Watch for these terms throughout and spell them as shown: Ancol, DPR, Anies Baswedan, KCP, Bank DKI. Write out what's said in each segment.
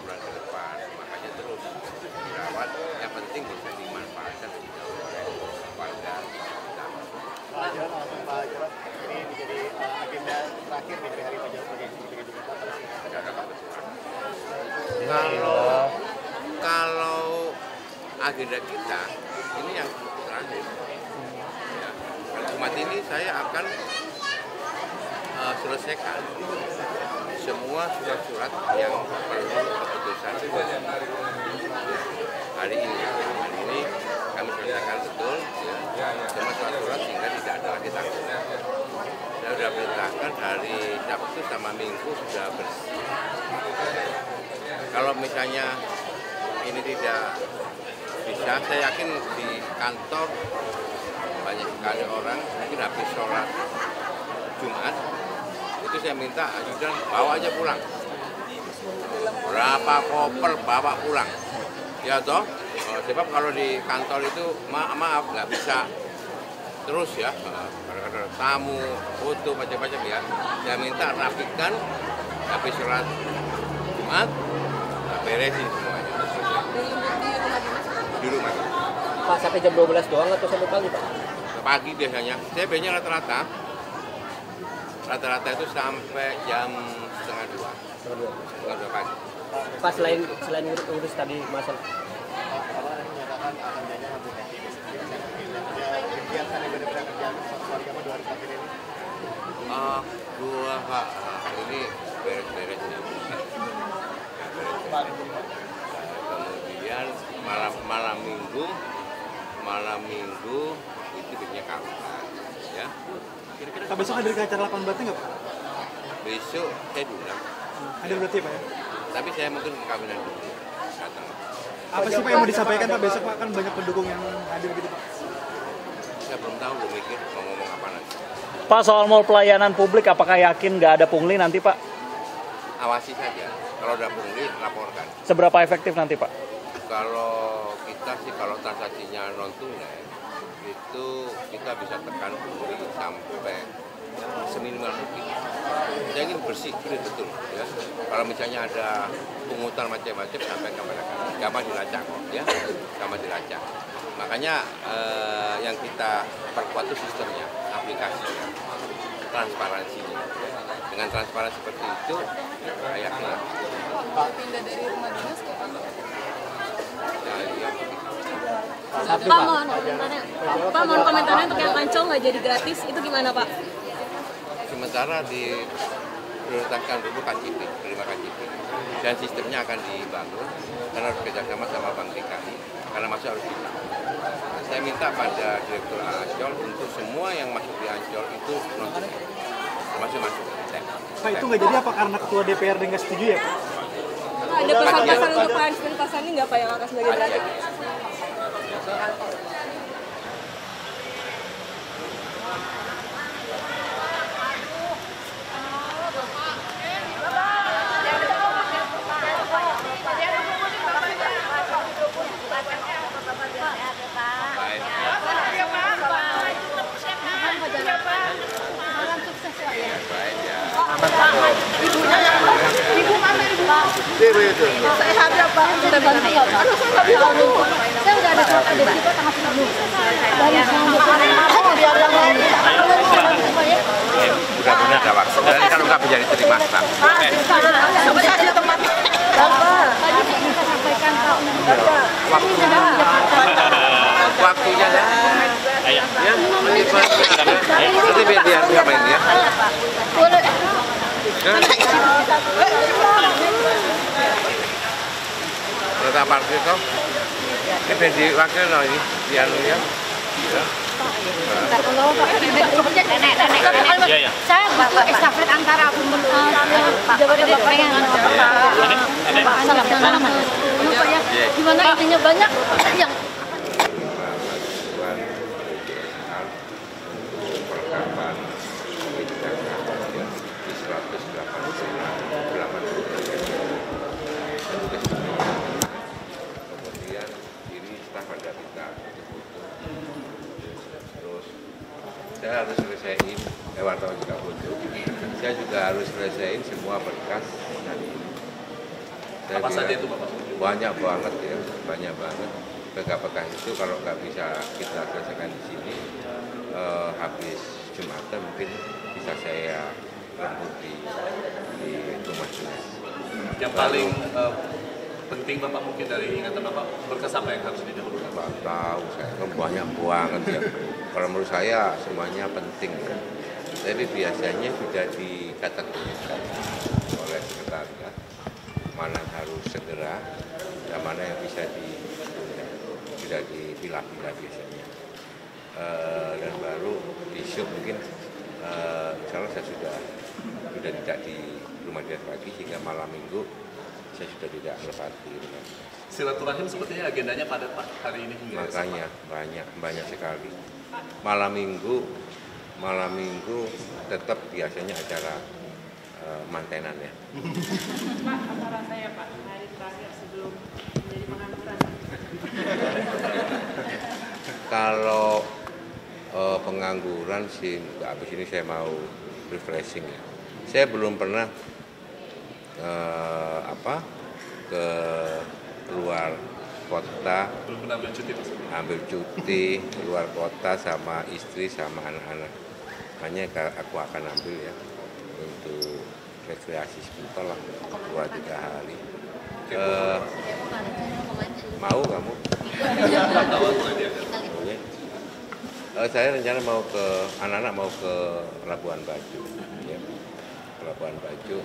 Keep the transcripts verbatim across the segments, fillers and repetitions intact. bulan ke depan, makanya terus dirawat. Yang penting bisa dimanfaatkan kepada kita. Ini menjadi agenda terakhir di hari-hari beliau sebagai sebagai gubernur. Kalau kalau agenda kita ini yang terakhir. Ya, Jumat ini saya akan uh, selesaikan semua surat-surat yang perlu keputusan hari ini. Hari ini kami selesaikan betul ya, semua surat-surat sehingga tidak ada lagi tanggung. Saya sudah perintahkan hari Sabtu sama Minggu sudah bersih. Kalau misalnya ini tidak bisa, saya yakin di kantor banyak sekali orang, mungkin habis sholat Jumat, itu saya minta ajudan bawa aja pulang. Berapa koper bawa pulang. Ya toh, sebab kalau di kantor itu ma maaf nggak bisa terus ya, tamu, foto, macam-macam ya. Saya minta rapikan, habis sholat Jumat, beresin semuanya. Di rumah. Pak, sampai jam dua belas doang atau sampai pagi, Pak? Pagi biasanya. Saya biasanya rata-rata. Rata-rata itu sampai jam setengah dua. Setengah dua. Setengah dua pagi. Pak, selain selain urus tadi masalah. Apa yang menyatakan akan banyak membuka diri sendiri dan kegiatan yang benar-benar kerjaan keluarga apa dua hari terakhir ini? Ah, dua Pak. Ini beres-beres ya. Kemudian malam malam minggu malam minggu itu biasanya kapan ya. Kira-kira Pak, besok ada acara delapan berarti nggak Pak? Besok saya diundang. Hmm. Ada berarti Pak ya? Tapi saya mungkin ke kabinet dulu datang. Apa sih Pak yang mau disampaikan Pak besok Pak, kan banyak pendukung yang hadir gitu Pak? Saya belum tahu, belum mikir mau ngomong apa nanti. Pak, soal mal pelayanan publik apakah yakin nggak ada pungli nanti Pak? Awasi saja. Kalau ada pungli laporkan. Seberapa efektif nanti Pak? Kalau kita sih kalau transaksinya non tunai itu kita bisa tekan pungli sampai seminimal mungkin. Saya ingin bersih clear betul. Ya. Kalau misalnya ada pungutan macam-macam sampai kepada kami, gampang dilacak kok ya, gampang dilacak. Makanya eh, yang kita perkuat itu sistemnya, aplikasinya, transparansinya. Dengan transparan seperti itu, kayaknya. Pak, pindah dari rumah dinas ke kantor? Ya, iya. Pak, mohon komentarnya. Pak, mohon komentarnya terkait Ancol nggak jadi gratis, itu gimana Pak? Sementara diprioritaskan dulu K C P, terima K C P. Dan sistemnya akan dibangun, karena harus kerjasama sama Bank D K I, karena masih harus kita. Nah, saya minta pada Direktur Ancol untuk semua yang masuk di Ancol itu nonton. Masuk-masuk. Pak, itu nggak jadi apa karena ketua D P R nggak setuju ya Pak? Pak, ada pesan-pesan untuk Pak Anies Baswedan ini nggak Pak yang akan sebagai gratis? Sehat ya Pak, sudah bantu ya Pak. Saya udah ada surat dari kita tanggal sembilan belas. Dari sembilan belas. Mudah-mudahan ada waktu. Dan kalau nggak bisa diterima Pak. Sebentar aja teman. Tadi kita sampaikan Pak. Waktunya. Waktunya lah. Ya, nanti biar dia ngapain ya. Kita parkir toh, ini bedi wakil loh ini, dia loh ya. Saya butuh estafet antara jabat-jabat pengen. Gimana intinya banyak yang saya harus selesaiin, eh, wartawan juga butuh. Saya juga harus selesaiin semua berkas tadi. Saya apa saja itu Bapak? Banyak banget ya, banyak banget. P K P K itu kalau nggak bisa kita selesaikan di sini, eh, habis Jumatan mungkin bisa saya rembuk di, di rumah dinas. Yang paling eh, penting Bapak mungkin dari ingatan Bapak berkas apa yang harus didahulukan? Bapak tahu, saya kan banyak banget ya. Kalau menurut saya semuanya penting ya. Tapi biasanya sudah dikategorikan oleh sekretariat mana harus segera dan mana yang bisa di sudah dipilah-pilah biasanya e, dan baru isu mungkin e, misalnya saya sudah sudah tidak di rumah dinas pagi hingga malam minggu saya sudah tidak melewati rumah dinas. Silaturahim sepertinya agendanya padat Pak hari ini hingga makanya esok, banyak banyak sekali malam minggu. Malam minggu tetap biasanya acara uh, mantenan ya. Pak, apa rasanya Pak hari terakhir sebelum menjadi pengangguran? Kalau uh, pengangguran sih, abis ini saya mau refreshing ya. Saya belum pernah uh, apa ke luar kota, belum pernah ambil cuti, ambil cuti keluar kota sama istri sama anak-anak. Hanya aku akan ambil ya untuk rekreasi sebentar lah, dua tiga hari. Uh, mau kamu? uh, saya rencana mau ke anak-anak mau ke Labuan Bajo, ya. Labuan Bajo.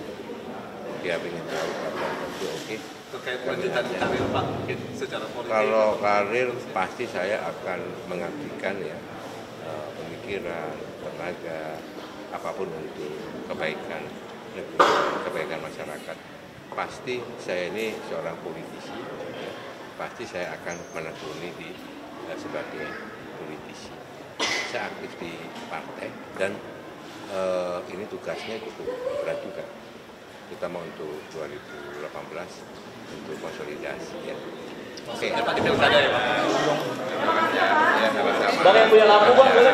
Dia ingin tahu Labuan Bajo, oke? Terkait lanjutan karir Pak, mungkin secara politik. Kalau karir pasti saya akan mengabdikan ya uh, pemikiran, tenaga, apapun untuk kebaikan kebaikan masyarakat. Pasti saya ini seorang politisi, ya. Pasti saya akan menekuni di eh, sebagai politisi. Saya aktif di partai dan eh, ini tugasnya cukup berat juga. Kita mau untuk dua ribu delapan belas untuk konsolidasi ya. Oke, Pak, kita berada ya, Pak. Bang yang punya lampu, Bang, boleh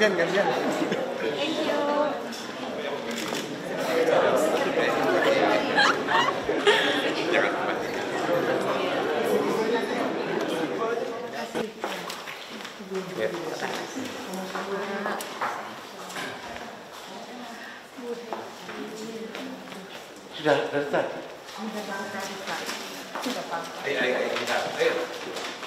Gantian, gantian. Thank you. Sudah, sudah, sudah. Sudah, sudah. Ayo, ayo, ayo.